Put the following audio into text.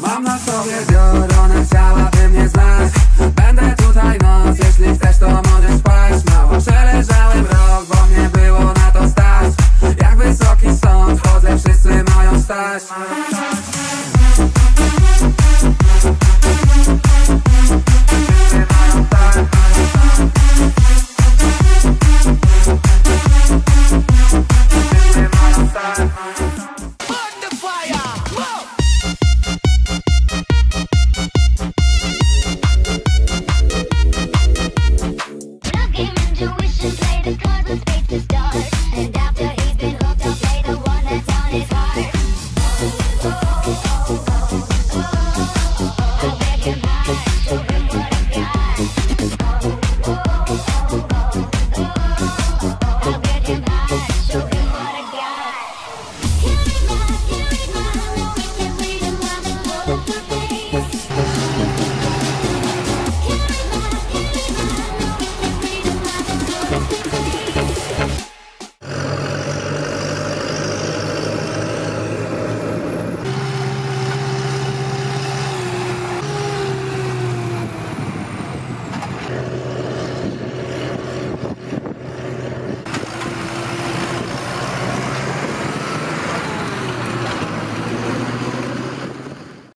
Mam na sobie biorone ciała, ty mnie znasz. Będę tutaj noc, jeśli chcesz to możesz spać. Mało przeleżałem rok, bo mnie było na to stać. Jak wysoki sąd chodzę, wszyscy mają stać.